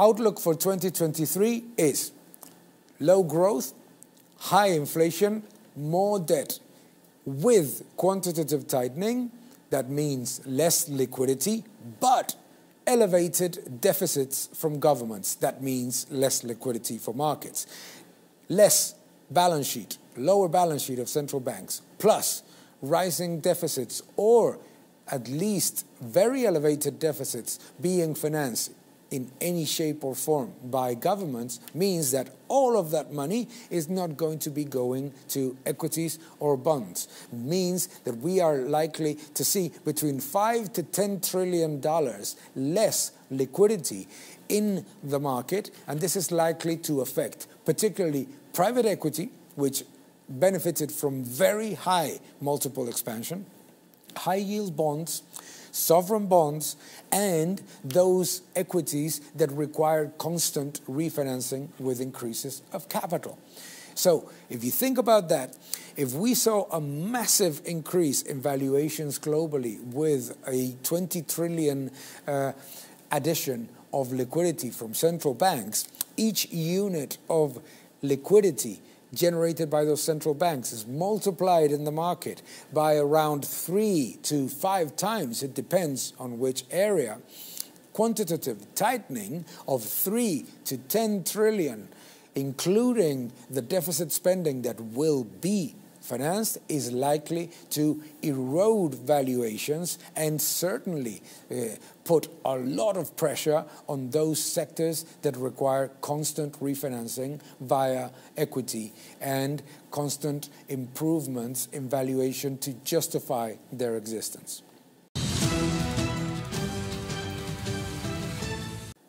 outlook for 2023 is low growth, high inflation, more debt. With quantitative tightening, that means less liquidity, but elevated deficits from governments. That means less liquidity for markets. Less balance sheet, lower balance sheet of central banks, plus rising deficits, or at least very elevated deficits being financed in any shape or form by governments, means that all of that money is not going to be going to equities or bonds. It means that we are likely to see between $5 to $10 trillion less liquidity in the market, and this is likely to affect particularly private equity, which benefited from very high multiple expansion, high-yield bonds, sovereign bonds, and those equities that require constant refinancing with increases of capital. So if you think about that, if we saw a massive increase in valuations globally with a 20 trillion addition of liquidity from central banks, each unit of liquidity generated by those central banks is multiplied in the market by around 3 to 5 times. It depends on which area. Quantitative tightening of 3 to 10 trillion, including the deficit spending that will be financed, is likely to erode valuations and certainly put a lot of pressure on those sectors that require constant refinancing via equity and constant improvements in valuation to justify their existence.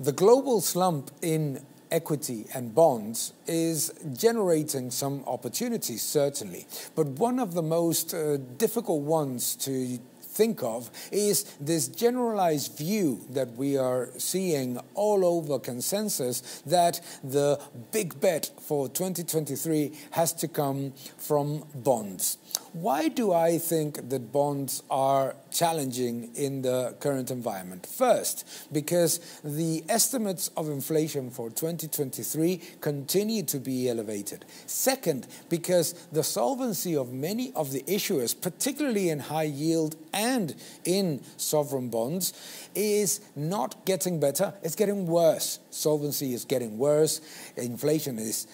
The global slump in equity and bonds is generating some opportunities, certainly. But one of the most difficult ones to think of is this generalized view that we are seeing all over consensus that the big bet for 2023 has to come from bonds. Why do I think that bonds are challenging in the current environment? First, because the estimates of inflation for 2023 continue to be elevated. Second, because the solvency of many of the issuers, particularly in high yield and in sovereign bonds, is not getting better, it's getting worse. Solvency is getting worse, inflation is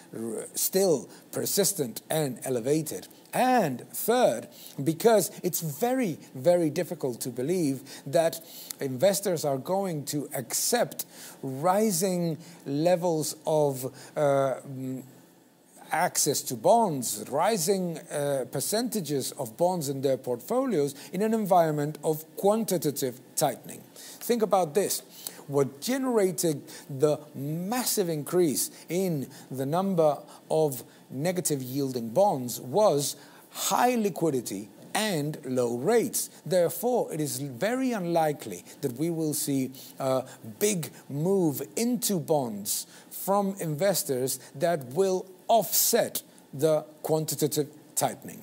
still persistent and elevated. And third, because it's very, very difficult to believe that investors are going to accept rising levels of access to bonds, rising percentages of bonds in their portfolios in an environment of quantitative tightening. Think about this. What generated the massive increase in the number of negative yielding bonds was high liquidity and low rates. Therefore, it is very unlikely that we will see a big move into bonds from investors that will offset the quantitative tightening.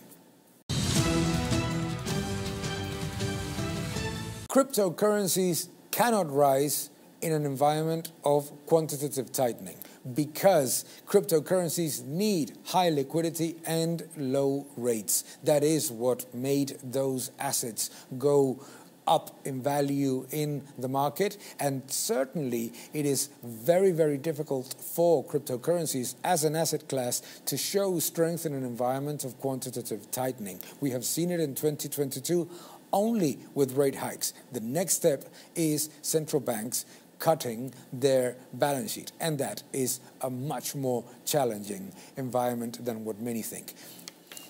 Cryptocurrencies cannot rise in an environment of quantitative tightening because cryptocurrencies need high liquidity and low rates. That is what made those assets go up in value in the market, and certainly it is very, very difficult for cryptocurrencies as an asset class to show strength in an environment of quantitative tightening. We have seen it in 2022 only with rate hikes. The next step is central banks cutting their balance sheet, and that is a much more challenging environment than what many think.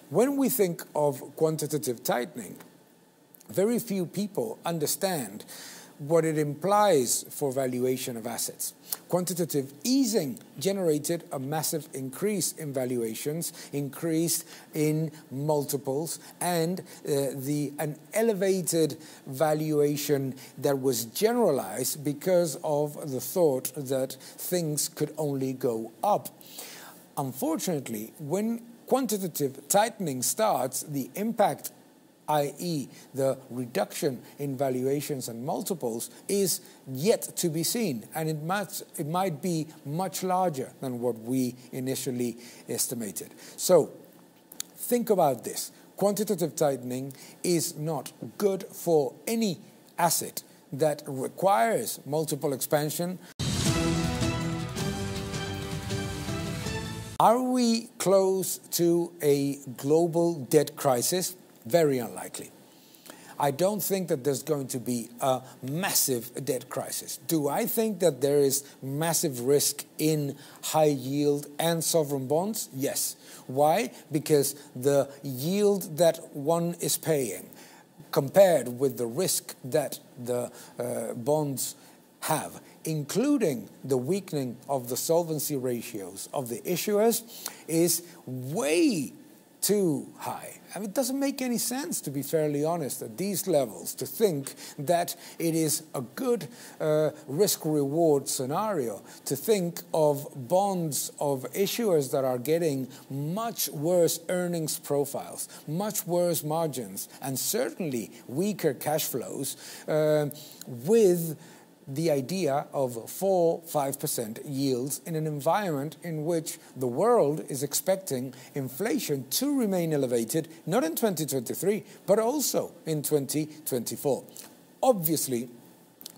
When we think of quantitative tightening, very few people understand what it implies for valuation of assets. Quantitative easing generated a massive increase in valuations, increased in multiples, and an elevated valuation that was generalized because of the thought that things could only go up. Unfortunately, when quantitative tightening starts, the impact i.e. the reduction in valuations and multiples, is yet to be seen, and it might be much larger than what we initially estimated. So think about this. Quantitative tightening is not good for any asset that requires multiple expansion. Are we close to a global debt crisis? Very unlikely. I don't think that there's going to be a massive debt crisis. Do I think that there is massive risk in high yield and sovereign bonds? Yes. Why? Because the yield that one is paying compared with the risk that the bonds have, including the weakening of the solvency ratios of the issuers, is way too high. I mean, it doesn't make any sense, to be fairly honest, at these levels, to think that it is a good risk-reward scenario to think of bonds of issuers that are getting much worse earnings profiles, much worse margins, and certainly weaker cash flows, with the idea of 4%, 5% yields in an environment in which the world is expecting inflation to remain elevated, not in 2023, but also in 2024. Obviously,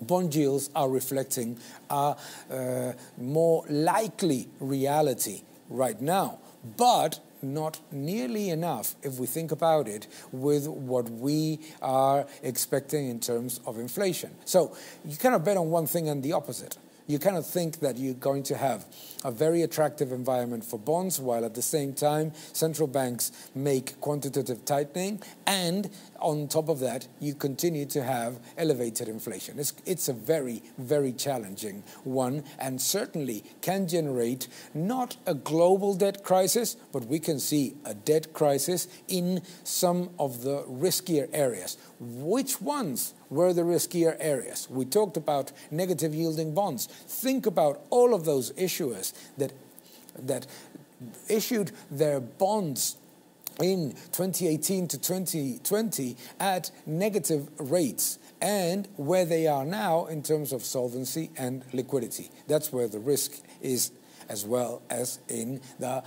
bond yields are reflecting a more likely reality right now, but not nearly enough, if we think about it, with what we are expecting in terms of inflation. So you cannot bet on one thing and the opposite. You cannot think that you're going to have a very attractive environment for bonds while at the same time central banks make quantitative tightening, and on top of that you continue to have elevated inflation. It's a very, very challenging one, and certainly can generate not a global debt crisis, but we can see a debt crisis in some of the riskier areas. Which ones were the riskier areas? We talked about negative yielding bonds. Think about all of those issuers that issued their bonds in 2018 to 2020 at negative rates, and where they are now in terms of solvency and liquidity. That's where the risk is, as well as in the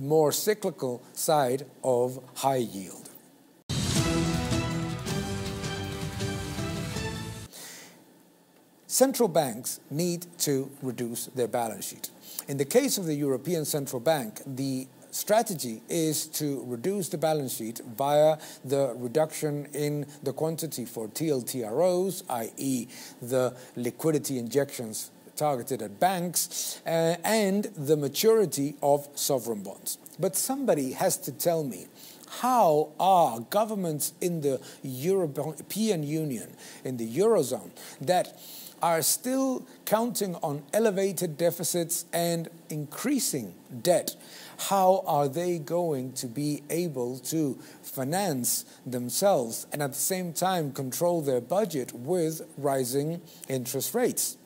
more cyclical side of high yield. Central banks need to reduce their balance sheet. In the case of the European Central Bank, the strategy is to reduce the balance sheet via the reduction in the quantity for TLTROs, i.e. the liquidity injections targeted at banks, and the maturity of sovereign bonds. But somebody has to tell me, how are governments in the European Union, in the Eurozone, that are still counting on elevated deficits and increasing debt, how are they going to be able to finance themselves and at the same time control their budget with rising interest rates?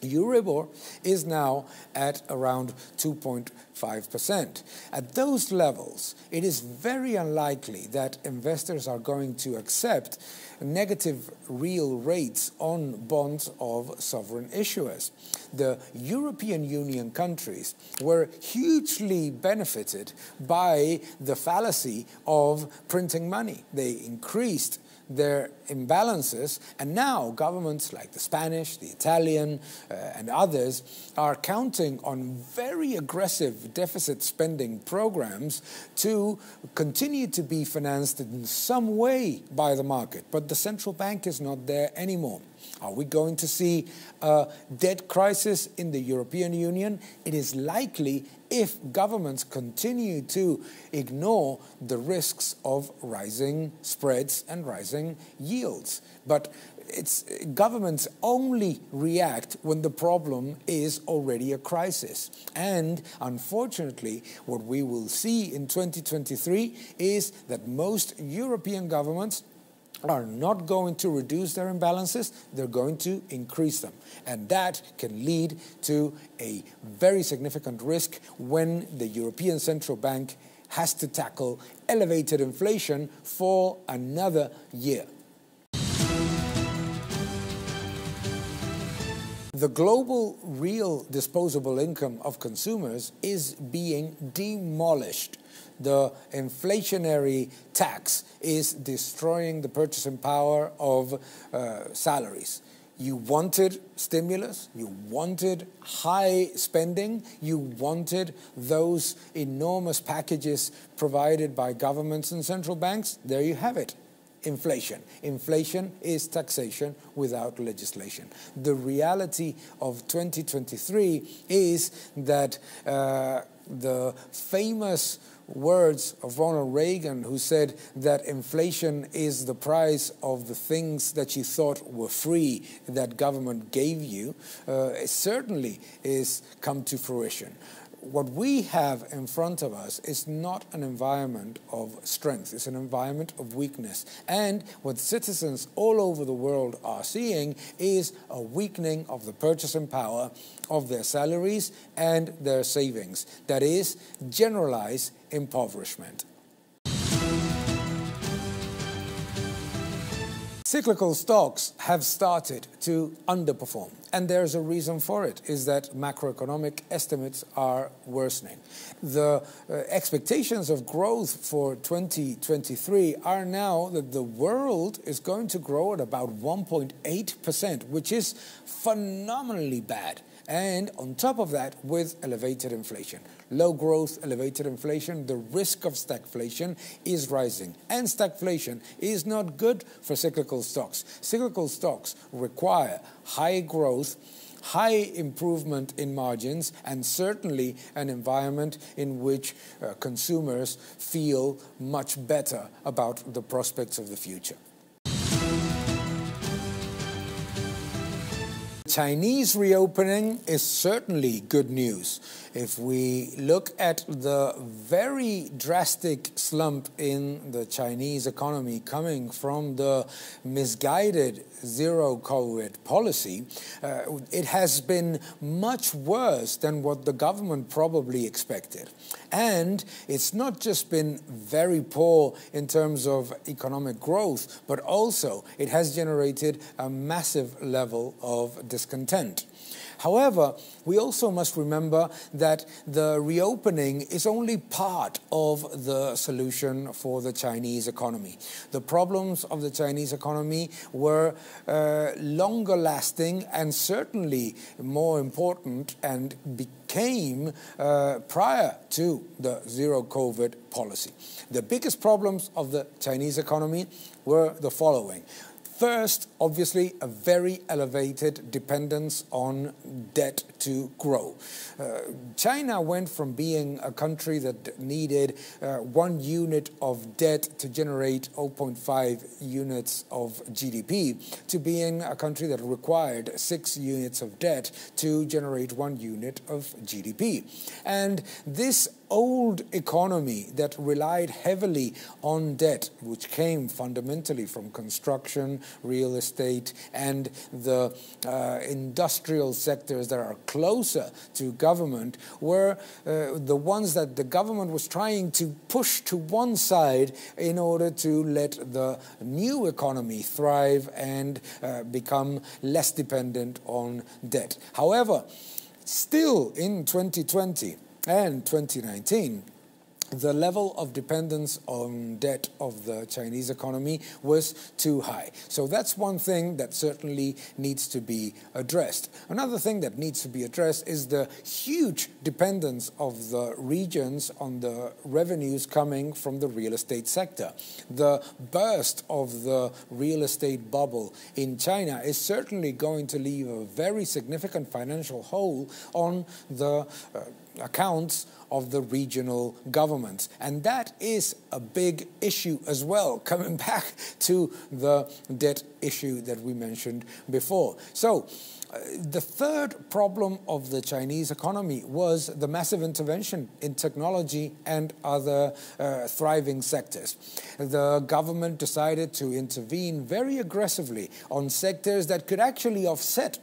Euribor is now at around 2.5%. At those levels, it is very unlikely that investors are going to accept negative real rates on bonds of sovereign issuers. The European Union countries were hugely benefited by the fallacy of printing money. They increased their imbalances, and now governments like the Spanish, the Italian, and others are counting on very aggressive deficit spending programs to continue to be financed in some way by the market. But the central bank is not there anymore. Are we going to see a debt crisis in the European Union? It is likely if governments continue to ignore the risks of rising spreads and rising yields. But governments only react when the problem is already a crisis. And unfortunately, what we will see in 2023 is that most European governments are not going to reduce their imbalances, they're going to increase them. And that can lead to a very significant risk when the European Central Bank has to tackle elevated inflation for another year. The global real disposable income of consumers is being demolished. The inflationary tax is destroying the purchasing power of salaries. You wanted stimulus, you wanted high spending, you wanted those enormous packages provided by governments and central banks. There you have it. Inflation. Inflation is taxation without legislation. The reality of 2023 is that the famous words of Ronald Reagan, who said that inflation is the price of the things that you thought were free that government gave you, certainly is come to fruition. What we have in front of us is not an environment of strength, it's an environment of weakness. And what citizens all over the world are seeing is a weakening of the purchasing power of their salaries and their savings. That is, generalized impoverishment. Cyclical stocks have started to underperform, and there's a reason for it, is that macroeconomic estimates are worsening. The expectations of growth for 2023 are now that the world is going to grow at about 1.8%, which is phenomenally bad. And on top of that, with elevated inflation. Low growth, elevated inflation, the risk of stagflation is rising. And stagflation is not good for cyclical stocks. Cyclical stocks require high growth, high improvement in margins, and certainly an environment in which consumers feel much better about the prospects of the future. Chinese reopening is certainly good news. If we look at the very drastic slump in the Chinese economy coming from the misguided zero-COVID policy, it has been much worse than what the government probably expected. And it's not just been very poor in terms of economic growth, but also it has generated a massive level of discontent. However, we also must remember that the reopening is only part of the solution for the Chinese economy. The problems of the Chinese economy were longer lasting and certainly more important, and became prior to the zero-COVID policy. The biggest problems of the Chinese economy were the following. First, obviously, a very elevated dependence on debt to grow. China went from being a country that needed 1 unit of debt to generate 0.5 units of GDP to being a country that required 6 units of debt to generate 1 unit of GDP. And this old economy that relied heavily on debt, which came fundamentally from construction, real estate, and the industrial sectors that are closer to government, were the ones that the government was trying to push to one side in order to let the new economy thrive and become less dependent on debt. However, still in 2020, and 2019, the level of dependence on debt of the Chinese economy was too high. So that's one thing that certainly needs to be addressed. Another thing that needs to be addressed is the huge dependence of the regions on the revenues coming from the real estate sector. The burst of the real estate bubble in China is certainly going to leave a very significant financial hole on the accounts of the regional governments. And that is a big issue as well, coming back to the debt issue that we mentioned before. So the third problem of the Chinese economy was the massive intervention in technology and other thriving sectors. The government decided to intervene very aggressively on sectors that could actually offset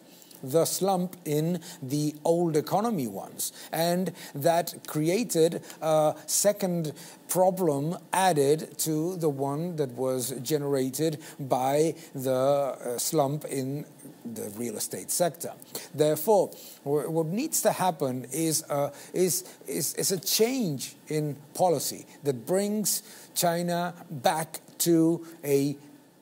the slump in the old economy ones. And that created a second problem added to the one that was generated by the slump in the real estate sector. Therefore, what needs to happen is a change in policy that brings China back to a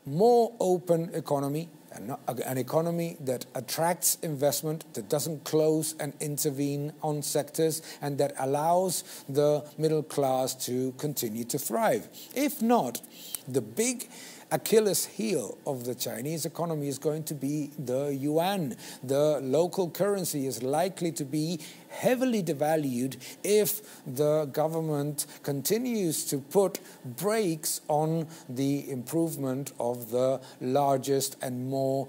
more open economy, an economy that attracts investment, that doesn't close and intervene on sectors, and that allows the middle class to continue to thrive. If not, the big Achilles heel of the Chinese economy is going to be the yuan. The local currency is likely to be heavily devalued if the government continues to put brakes on the improvement of the largest and more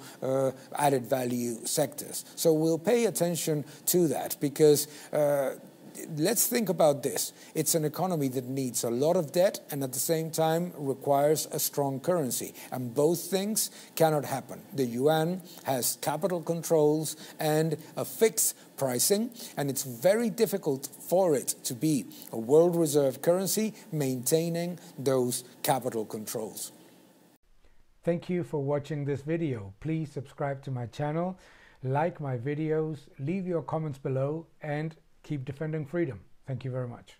added value sectors. So we'll pay attention to that, because let's think about this. It's an economy that needs a lot of debt and at the same time requires a strong currency. And both things cannot happen. The yuan has capital controls and a fixed pricing, and it's very difficult for it to be a world reserve currency maintaining those capital controls. Thank you for watching this video. Please subscribe to my channel, like my videos, leave your comments below, and keep defending freedom. Thank you very much.